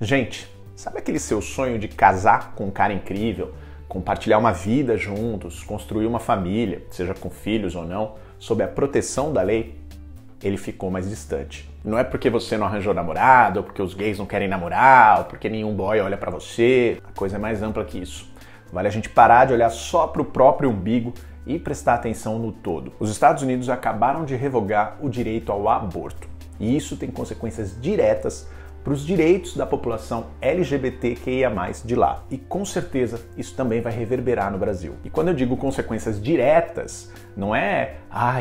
Gente, sabe aquele seu sonho de casar com um cara incrível? Compartilhar uma vida juntos, construir uma família, seja com filhos ou não, sob a proteção da lei? Ele ficou mais distante. Não é porque você não arranjou namorado, ou porque os gays não querem namorar, ou porque nenhum boy olha pra você. A coisa é mais ampla que isso. Vale a gente parar de olhar só pro próprio umbigo e prestar atenção no todo. Os Estados Unidos acabaram de revogar o direito ao aborto. E isso tem consequências diretas para os direitos da população LGBTQIA+, de lá. E com certeza isso também vai reverberar no Brasil. E quando eu digo consequências diretas, não é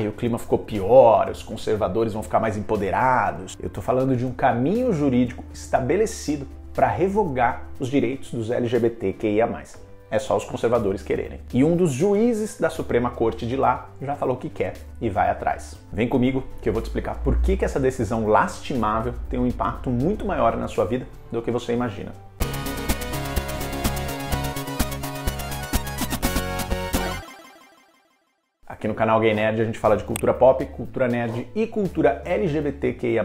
o clima ficou pior, os conservadores vão ficar mais empoderados. Eu tô falando de um caminho jurídico estabelecido para revogar os direitos dos LGBTQIA+. É só os conservadores quererem. E um dos juízes da Suprema Corte de lá já falou que quer e vai atrás. Vem comigo que eu vou te explicar por que essa decisão lastimável tem um impacto muito maior na sua vida do que você imagina. Aqui no canal Gay Nerd a gente fala de cultura pop, cultura nerd e cultura LGBTQIA+,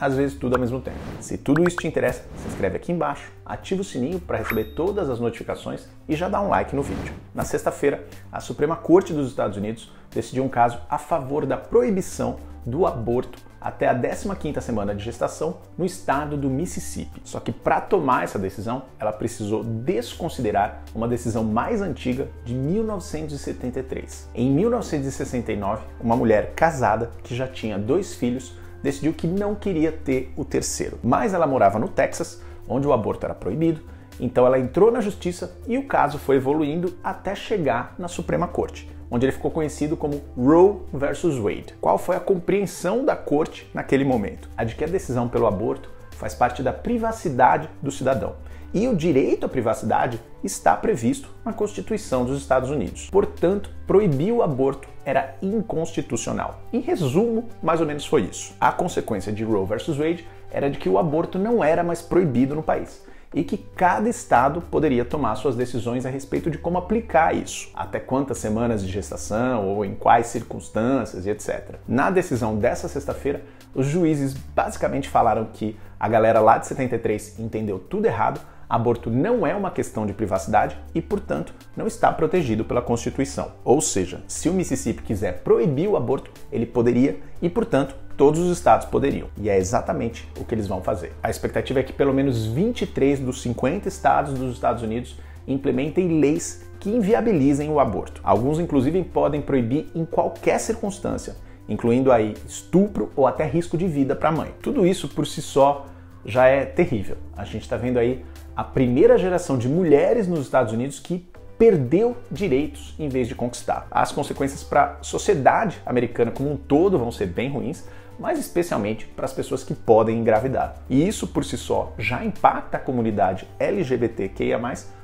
às vezes tudo ao mesmo tempo. Se tudo isso te interessa, se inscreve aqui embaixo, ativa o sininho para receber todas as notificações e já dá um like no vídeo. Na sexta-feira, a Suprema Corte dos Estados Unidos decidiu um caso a favor da proibição do aborto até a 15ª semana de gestação no estado do Mississippi. Só que para tomar essa decisão, ela precisou desconsiderar uma decisão mais antiga de 1973. Em 1969, uma mulher casada que já tinha 2 filhos decidiu que não queria ter o terceiro. Mas ela morava no Texas, onde o aborto era proibido, então ela entrou na justiça e o caso foi evoluindo até chegar na Suprema Corte, onde ele ficou conhecido como Roe vs. Wade. Qual foi a compreensão da corte naquele momento? A de que a decisão pelo aborto faz parte da privacidade do cidadão. E o direito à privacidade está previsto na Constituição dos Estados Unidos. Portanto, proibir o aborto era inconstitucional. Em resumo, mais ou menos foi isso. A consequência de Roe vs. Wade era de que o aborto não era mais proibido no país e que cada estado poderia tomar suas decisões a respeito de como aplicar isso, até quantas semanas de gestação ou em quais circunstâncias e etc. Na decisão dessa sexta-feira, os juízes basicamente falaram que a galera lá de 73 entendeu tudo errado, aborto não é uma questão de privacidade e, portanto, não está protegido pela Constituição. Ou seja, se o Mississippi quiser proibir o aborto, ele poderia e, portanto, todos os estados poderiam. E é exatamente o que eles vão fazer. A expectativa é que pelo menos 23 dos 50 estados dos Estados Unidos implementem leis que inviabilizem o aborto. Alguns, inclusive, podem proibir em qualquer circunstância, incluindo aí estupro ou até risco de vida para a mãe. Tudo isso por si só já é terrível. A gente está vendo aí a primeira geração de mulheres nos Estados Unidos que perdeu direitos em vez de conquistar. As consequências para a sociedade americana como um todo vão ser bem ruins, mas especialmente para as pessoas que podem engravidar. E isso por si só já impacta a comunidade LGBTQIA+,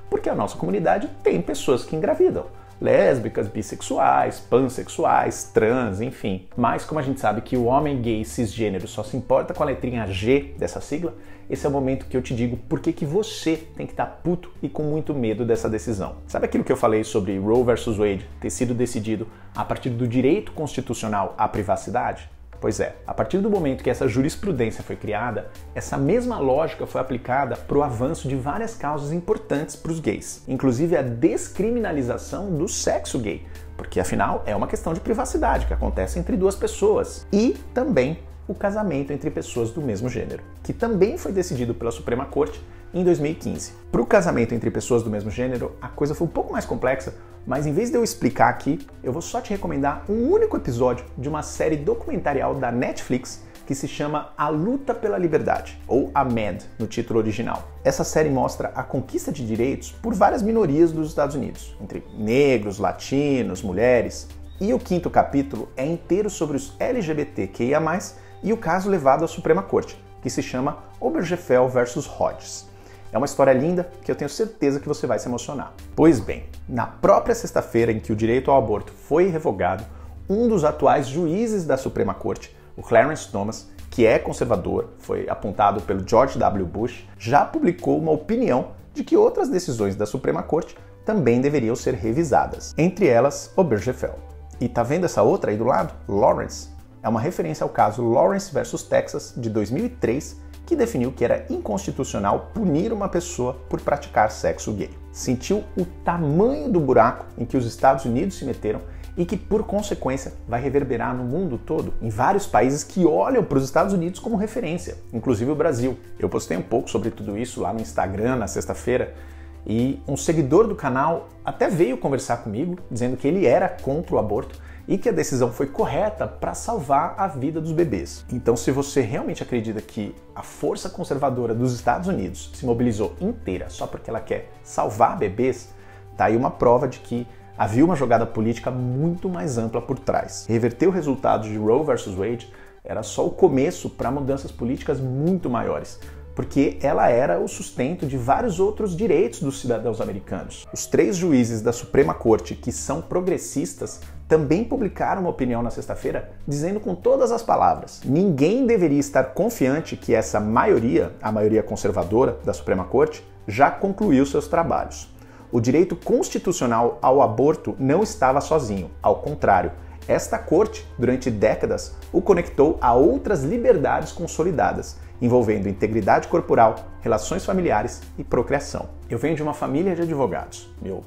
porque a nossa comunidade tem pessoas que engravidam. Lésbicas, bissexuais, pansexuais, trans, enfim. Mas como a gente sabe que o homem gay cisgênero só se importa com a letrinha G dessa sigla, esse é o momento que eu te digo por que você tem que estar puto e com muito medo dessa decisão. Sabe aquilo que eu falei sobre Roe vs. Wade ter sido decidido a partir do direito constitucional à privacidade? Pois é, a partir do momento que essa jurisprudência foi criada, essa mesma lógica foi aplicada para o avanço de várias causas importantes para os gays, inclusive a descriminalização do sexo gay, porque afinal é uma questão de privacidade que acontece entre duas pessoas, e também o casamento entre pessoas do mesmo gênero, que também foi decidido pela Suprema Corte em 2015. Para o casamento entre pessoas do mesmo gênero, a coisa foi um pouco mais complexa, mas em vez de eu explicar aqui, eu vou só te recomendar um único episódio de uma série documentarial da Netflix que se chama A Luta pela Liberdade, ou Amend, no título original. Essa série mostra a conquista de direitos por várias minorias dos Estados Unidos, entre negros, latinos, mulheres. E o 5º capítulo é inteiro sobre os LGBTQIA+, e o caso levado à Suprema Corte, que se chama Obergefell vs. Hodges. É uma história linda que eu tenho certeza que você vai se emocionar. Pois bem, na própria sexta-feira em que o direito ao aborto foi revogado, um dos atuais juízes da Suprema Corte, o Clarence Thomas, que é conservador, foi apontado pelo George W. Bush, já publicou uma opinião de que outras decisões da Suprema Corte também deveriam ser revisadas, entre elas Obergefell. E tá vendo essa outra aí do lado? Lawrence. É uma referência ao caso Lawrence v. Texas de 2003, que definiu que era inconstitucional punir uma pessoa por praticar sexo gay. Sentiu o tamanho do buraco em que os Estados Unidos se meteram e que, por consequência, vai reverberar no mundo todo, em vários países que olham para os Estados Unidos como referência, inclusive o Brasil. Eu postei um pouco sobre tudo isso lá no Instagram na sexta-feira, e um seguidor do canal até veio conversar comigo, dizendo que ele era contra o aborto e que a decisão foi correta para salvar a vida dos bebês. Então, se você realmente acredita que a força conservadora dos Estados Unidos se mobilizou inteira só porque ela quer salvar bebês, tá aí uma prova de que havia uma jogada política muito mais ampla por trás. Reverter o resultado de Roe vs. Wade era só o começo para mudanças políticas muito maiores, porque ela era o sustento de vários outros direitos dos cidadãos americanos. Os três juízes da Suprema Corte, que são progressistas, também publicaram uma opinião na sexta-feira dizendo com todas as palavras: ninguém deveria estar confiante que essa maioria, a maioria conservadora da Suprema Corte, já concluiu seus trabalhos. O direito constitucional ao aborto não estava sozinho, ao contrário. Esta corte, durante décadas, o conectou a outras liberdades consolidadas, envolvendo integridade corporal, relações familiares e procriação. Eu venho de uma família de advogados. Meu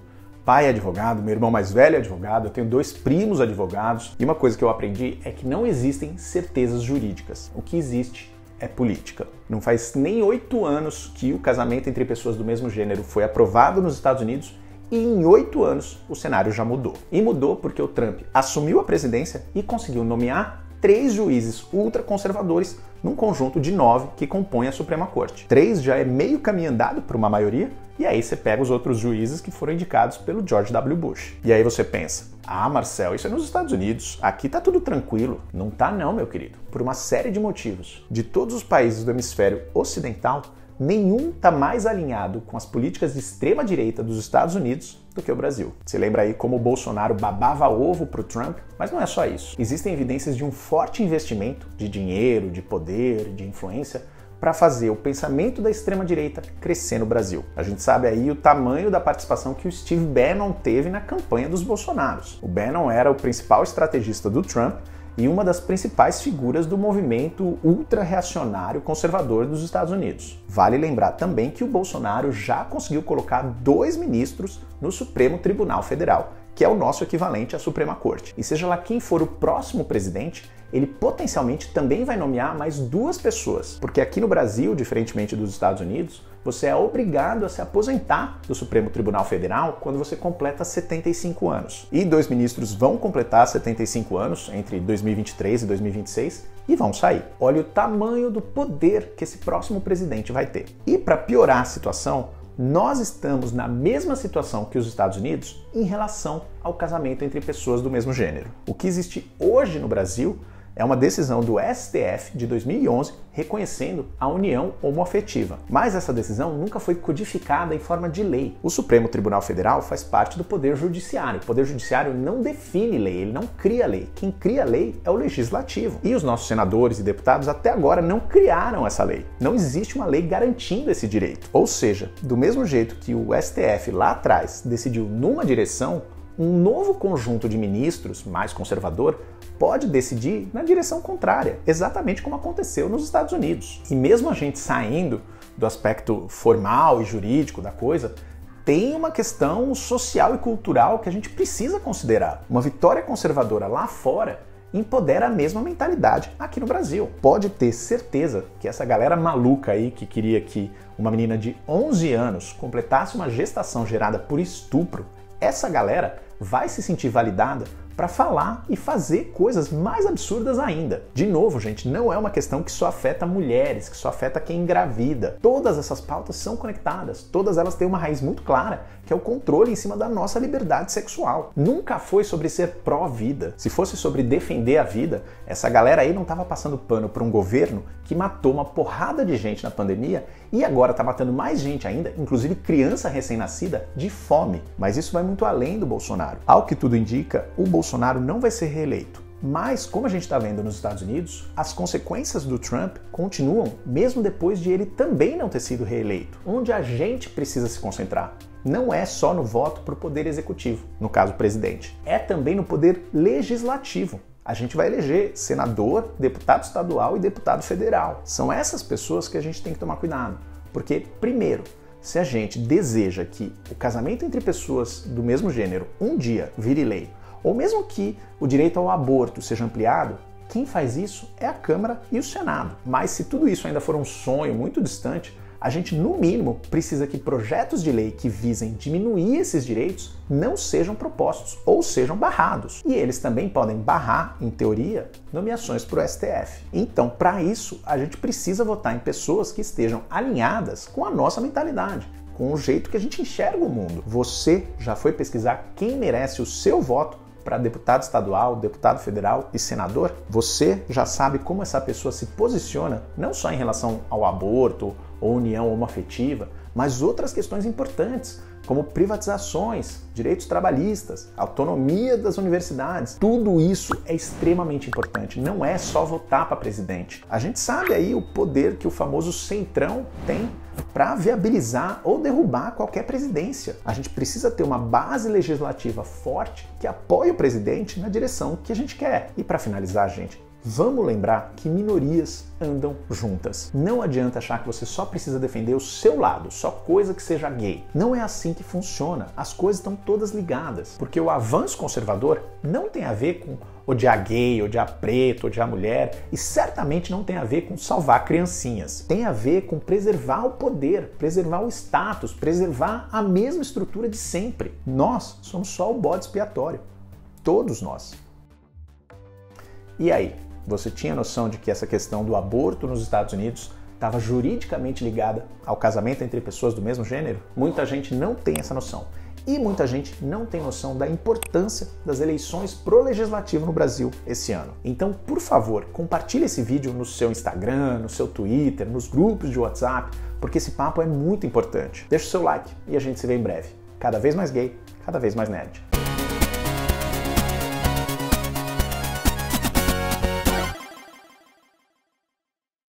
pai é advogado, meu irmão mais velho é advogado, eu tenho dois primos advogados, e uma coisa que eu aprendi é que não existem certezas jurídicas. O que existe é política. Não faz nem 8 anos que o casamento entre pessoas do mesmo gênero foi aprovado nos Estados Unidos, e em 8 anos o cenário já mudou. E mudou porque o Trump assumiu a presidência e conseguiu nomear 3 juízes ultraconservadores num conjunto de 9 que compõem a Suprema Corte. 3 já é meio caminho andado para uma maioria, e aí você pega os outros juízes que foram indicados pelo George W. Bush. E aí você pensa: ah, Marcel, isso é nos Estados Unidos, aqui tá tudo tranquilo. Não tá não, meu querido. Por uma série de motivos. De todos os países do hemisfério ocidental, nenhum tá mais alinhado com as políticas de extrema-direita dos Estados Unidos do que o Brasil. Você lembra aí como o Bolsonaro babava ovo pro Trump? Mas não é só isso. Existem evidências de um forte investimento de dinheiro, de poder, de influência para fazer o pensamento da extrema-direita crescer no Brasil. A gente sabe aí o tamanho da participação que o Steve Bannon teve na campanha dos Bolsonaros. O Bannon era o principal estrategista do Trump e uma das principais figuras do movimento ultra-reacionário conservador dos Estados Unidos. Vale lembrar também que o Bolsonaro já conseguiu colocar 2 ministros no Supremo Tribunal Federal, que é o nosso equivalente à Suprema Corte. E seja lá quem for o próximo presidente, ele potencialmente também vai nomear mais 2 pessoas, porque aqui no Brasil, diferentemente dos Estados Unidos, você é obrigado a se aposentar do Supremo Tribunal Federal quando você completa 75 anos. E 2 ministros vão completar 75 anos entre 2023 e 2026 e vão sair. Olha o tamanho do poder que esse próximo presidente vai ter. E para piorar a situação, nós estamos na mesma situação que os Estados Unidos em relação ao casamento entre pessoas do mesmo gênero. O que existe hoje no Brasil é uma decisão do STF de 2011 reconhecendo a união homoafetiva. Mas essa decisão nunca foi codificada em forma de lei. O Supremo Tribunal Federal faz parte do Poder Judiciário. O Poder Judiciário não define lei, ele não cria lei. Quem cria lei é o Legislativo. E os nossos senadores e deputados até agora não criaram essa lei. Não existe uma lei garantindo esse direito. Ou seja, do mesmo jeito que o STF lá atrás decidiu numa direção, um novo conjunto de ministros mais conservador pode decidir na direção contrária, exatamente como aconteceu nos Estados Unidos. E mesmo a gente saindo do aspecto formal e jurídico da coisa, tem uma questão social e cultural que a gente precisa considerar. Uma vitória conservadora lá fora empodera a mesma mentalidade aqui no Brasil. Pode ter certeza que essa galera maluca aí que queria que uma menina de 11 anos completasse uma gestação gerada por estupro, essa galera vai se sentir validada para falar e fazer coisas mais absurdas ainda. De novo, gente, não é uma questão que só afeta mulheres, que só afeta quem engravida. Todas essas pautas são conectadas, todas elas têm uma raiz muito clara, que é o controle em cima da nossa liberdade sexual. Nunca foi sobre ser pró-vida. Se fosse sobre defender a vida, essa galera aí não estava passando pano para um governo que matou uma porrada de gente na pandemia e agora está matando mais gente ainda, inclusive criança recém-nascida, de fome. Mas isso vai muito além do Bolsonaro. Ao que tudo indica, o Bolsonaro não vai ser reeleito. Mas, como a gente está vendo nos Estados Unidos, as consequências do Trump continuam mesmo depois de ele também não ter sido reeleito. Onde a gente precisa se concentrar não é só no voto para o poder executivo, no caso o presidente, é também no poder legislativo. A gente vai eleger senador, deputado estadual e deputado federal. São essas pessoas que a gente tem que tomar cuidado. Porque, primeiro, se a gente deseja que o casamento entre pessoas do mesmo gênero um dia vire lei, ou mesmo que o direito ao aborto seja ampliado, quem faz isso é a Câmara e o Senado. Mas se tudo isso ainda for um sonho muito distante, a gente, no mínimo, precisa que projetos de lei que visem diminuir esses direitos não sejam propostos ou sejam barrados. E eles também podem barrar, em teoria, nomeações para o STF. Então, para isso, a gente precisa votar em pessoas que estejam alinhadas com a nossa mentalidade, com o jeito que a gente enxerga o mundo. Você já foi pesquisar quem merece o seu voto para deputado estadual, deputado federal e senador? Você já sabe como essa pessoa se posiciona, não só em relação ao aborto ou união homoafetiva, mas outras questões importantes, como privatizações, direitos trabalhistas, autonomia das universidades. Tudo isso é extremamente importante, não é só votar para presidente. A gente sabe aí o poder que o famoso Centrão tem para viabilizar ou derrubar qualquer presidência. A gente precisa ter uma base legislativa forte que apoie o presidente na direção que a gente quer. E para finalizar, gente, vamos lembrar que minorias andam juntas. Não adianta achar que você só precisa defender o seu lado, só coisa que seja gay. Não é assim que funciona. As coisas estão todas ligadas. Porque o avanço conservador não tem a ver com odiar gay, odiar preto, odiar mulher, e certamente não tem a ver com salvar criancinhas. Tem a ver com preservar o poder, preservar o status, preservar a mesma estrutura de sempre. Nós somos só o bode expiatório. Todos nós. E aí? Você tinha noção de que essa questão do aborto nos Estados Unidos estava juridicamente ligada ao casamento entre pessoas do mesmo gênero? Muita gente não tem essa noção. E muita gente não tem noção da importância das eleições pro legislativo no Brasil esse ano. Então, por favor, compartilhe esse vídeo no seu Instagram, no seu Twitter, nos grupos de WhatsApp, porque esse papo é muito importante. Deixa o seu like e a gente se vê em breve. Cada vez mais gay, cada vez mais nerd.